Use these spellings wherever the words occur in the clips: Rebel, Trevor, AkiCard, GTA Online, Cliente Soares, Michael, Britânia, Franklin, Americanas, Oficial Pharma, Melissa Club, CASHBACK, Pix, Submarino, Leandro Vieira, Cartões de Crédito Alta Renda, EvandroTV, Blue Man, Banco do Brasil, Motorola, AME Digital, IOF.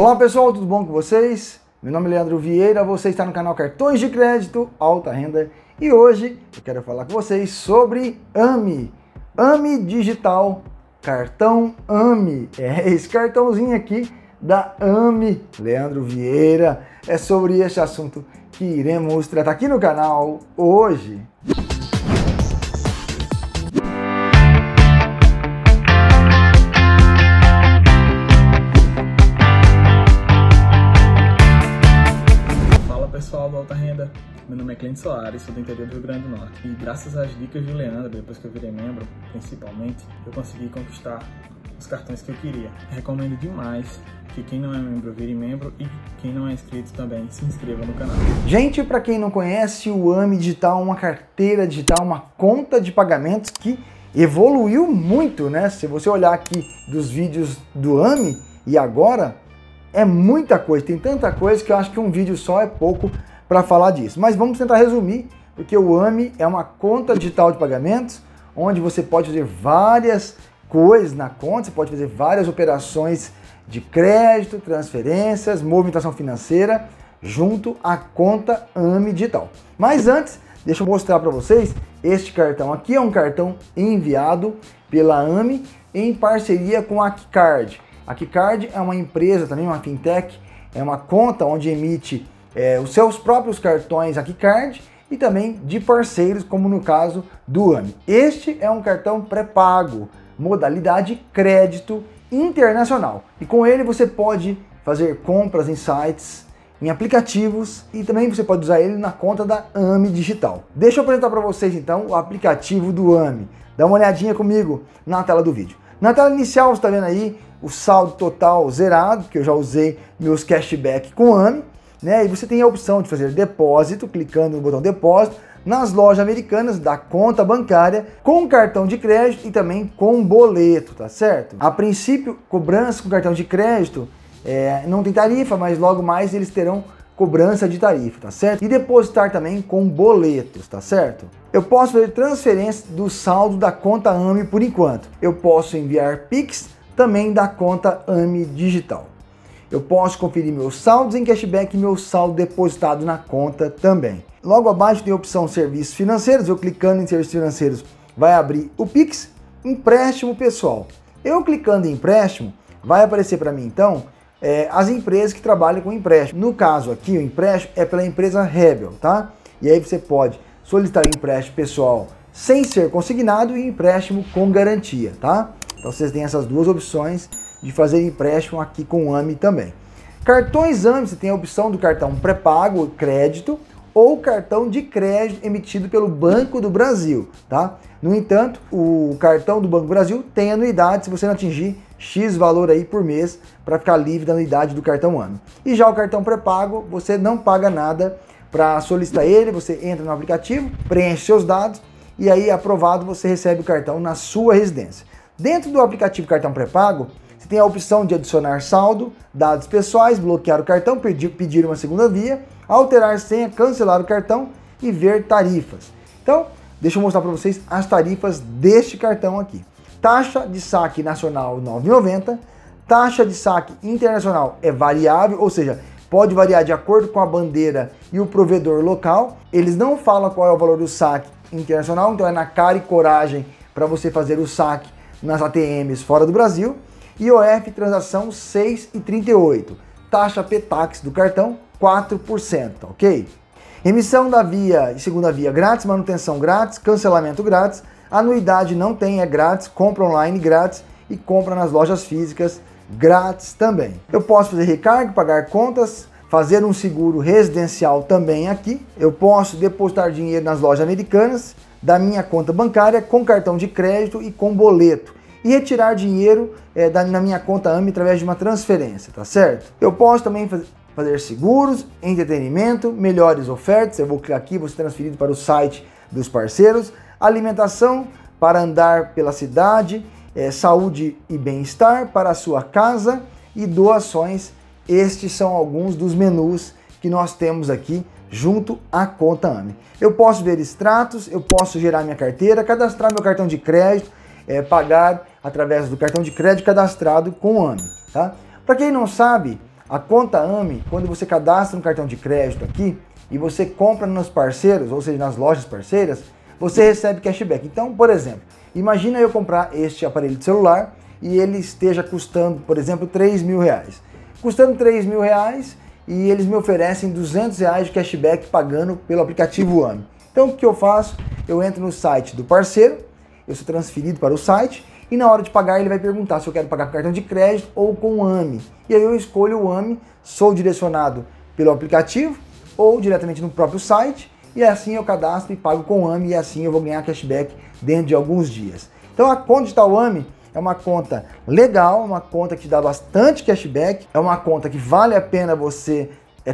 Olá pessoal, tudo bom com vocês? Meu nome é Leandro Vieira, você está no canal Cartões de Crédito Alta Renda e hoje eu quero falar com vocês sobre AME, AME Digital, cartão AME, é esse cartãozinho aqui da AME Leandro Vieira, é sobre este assunto que iremos tratar aqui no canal hoje. Meu nome é Cliente Soares, sou do interior do Rio Grande do Norte e graças às dicas de Leandro, depois que eu virei membro, principalmente, eu consegui conquistar os cartões que eu queria. Recomendo demais que quem não é membro vire membro e quem não é inscrito também se inscreva no canal. Gente, para quem não conhece, o AME Digital é uma carteira digital, uma conta de pagamentos que evoluiu muito, né? Se você olhar aqui dos vídeos do AME e agora, é muita coisa, tem tanta coisa que eu acho que um vídeo só é pouco para falar disso, mas vamos tentar resumir, porque o AME é uma conta digital de pagamentos, onde você pode fazer várias coisas na conta, você pode fazer várias operações de crédito, transferências, movimentação financeira, junto à conta AME Digital. Mas antes, deixa eu mostrar para vocês, este cartão aqui é um cartão enviado pela AME em parceria com a AkiCard. A AkiCard é uma empresa também, uma fintech, é uma conta onde emite os seus próprios cartões AkiCard e também de parceiros, como no caso do AME. Este é um cartão pré-pago, modalidade crédito internacional. E com ele você pode fazer compras em sites, em aplicativos e também você pode usar ele na conta da AME Digital. Deixa eu apresentar para vocês então o aplicativo do AME. Dá uma olhadinha comigo na tela do vídeo. Na tela inicial você está vendo aí o saldo total zerado, que eu já usei meus cashback com AME. Né? E você tem a opção de fazer depósito, clicando no botão depósito, nas lojas Americanas, da conta bancária, com cartão de crédito e também com boleto, tá certo? A princípio, cobrança com cartão de crédito não tem tarifa, mas logo mais eles terão cobrança de tarifa, tá certo? E depositar também com boletos, tá certo? Eu posso fazer transferência do saldo da conta AME por enquanto. Eu posso enviar Pix também da conta AME Digital. Eu posso conferir meus saldos em cashback e meu saldo depositado na conta também. Logo abaixo tem a opção serviços financeiros, eu clicando em serviços financeiros vai abrir o Pix, empréstimo pessoal. Eu clicando em empréstimo, vai aparecer para mim então as empresas que trabalham com empréstimo. No caso aqui o empréstimo é pela empresa Rebel, tá? E aí você pode solicitar empréstimo pessoal sem ser consignado e empréstimo com garantia, tá? Então vocês têm essas duas opções de fazer empréstimo aqui com o AME também. Cartões AME, você tem a opção do cartão pré-pago, crédito, ou cartão de crédito emitido pelo Banco do Brasil, tá? No entanto, o cartão do Banco do Brasil tem anuidade se você não atingir X valor aí por mês para ficar livre da anuidade do cartão AME. E já o cartão pré-pago, você não paga nada para solicitar ele, você entra no aplicativo, preenche seus dados e aí aprovado você recebe o cartão na sua residência. Dentro do aplicativo cartão pré-pago, tem a opção de adicionar saldo, dados pessoais, bloquear o cartão, pedir uma segunda via, alterar senha, cancelar o cartão e ver tarifas. Então, deixa eu mostrar para vocês as tarifas deste cartão aqui. Taxa de saque nacional R$ 9,90, taxa de saque internacional é variável, ou seja, pode variar de acordo com a bandeira e o provedor local. Eles não falam qual é o valor do saque internacional, então é na cara e coragem para você fazer o saque nas ATMs fora do Brasil. IOF transação R$ 6,38, taxa PETAX do cartão 4%, ok? Emissão da via e segunda via grátis, manutenção grátis, cancelamento grátis, anuidade não tem, é grátis, compra online grátis e compra nas lojas físicas grátis também. Eu posso fazer recarga, pagar contas, fazer um seguro residencial também aqui, eu posso depositar dinheiro nas lojas Americanas, da minha conta bancária, com cartão de crédito e com boleto. E retirar dinheiro na minha conta AME através de uma transferência, tá certo? Eu posso também fazer seguros, entretenimento, melhores ofertas, eu vou clicar aqui, vou ser transferido para o site dos parceiros, alimentação para andar pela cidade, saúde e bem-estar para a sua casa e doações. Estes são alguns dos menus que nós temos aqui junto à conta AME. Eu posso ver extratos, eu posso gerar minha carteira, cadastrar meu cartão de crédito, pagar através do cartão de crédito cadastrado com AME, tá? Para quem não sabe, A conta AME, quando você cadastra um cartão de crédito aqui e você compra nos parceiros, ou seja, nas lojas parceiras, você recebe cashback. Então, por exemplo, imagina eu comprar este aparelho de celular e ele esteja custando, por exemplo, R$3.000. Custando R$3.000 e eles me oferecem R$200 de cashback pagando pelo aplicativo AME. Então, o que eu faço? Eu entro no site do parceiro, eu sou transferido para o site e na hora de pagar ele vai perguntar se eu quero pagar com cartão de crédito ou com AME. E aí eu escolho o AME, sou direcionado pelo aplicativo ou diretamente no próprio site e assim eu cadastro e pago com AME e assim eu vou ganhar cashback dentro de alguns dias. Então a conta digital AME é uma conta legal, uma conta que te dá bastante cashback, é uma conta que vale a pena você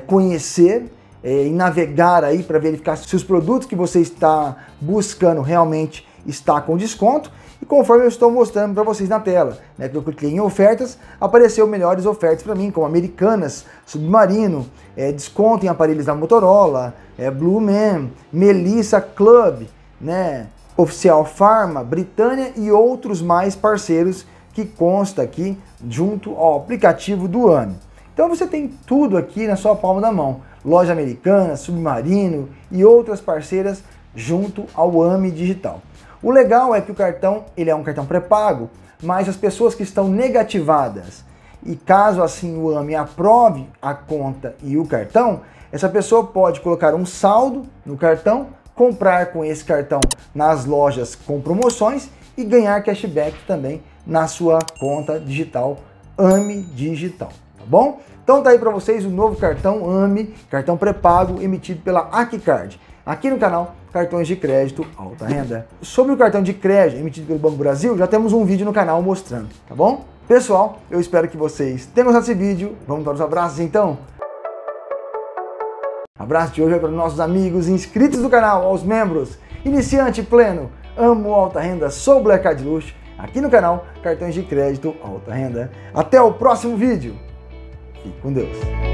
conhecer e navegar aí para verificar se os produtos que você está buscando realmente está com desconto. E conforme eu estou mostrando para vocês na tela, né, que eu cliquei em ofertas, apareceu melhores ofertas para mim, como Americanas, Submarino, desconto em aparelhos da Motorola, Blue Man, Melissa Club, né, Oficial Pharma, Britânia e outros mais parceiros que consta aqui junto ao aplicativo do AME. Então você tem tudo aqui na sua palma da mão, loja Americanas, Submarino e outras parceiras junto ao AME Digital. O legal é que o cartão, ele é um cartão pré-pago, mas as pessoas que estão negativadas e caso assim o AME aprove a conta e o cartão, essa pessoa pode colocar um saldo no cartão, comprar com esse cartão nas lojas com promoções e ganhar cashback também na sua conta digital AME Digital, tá bom? Então tá aí para vocês o novo cartão AME, cartão pré-pago emitido pela AkiCard. Aqui no canal Cartões de Crédito Alta Renda. Sobre o cartão de crédito emitido pelo Banco do Brasil, já temos um vídeo no canal mostrando, tá bom? Pessoal, eu espero que vocês tenham gostado desse vídeo. Vamos para os abraços então? Abraço de hoje é para nossos amigos inscritos do canal, aos membros, iniciante pleno, amo alta renda, sou Black Card Luxo, aqui no canal Cartões de Crédito Alta Renda. Até o próximo vídeo. Fique com Deus.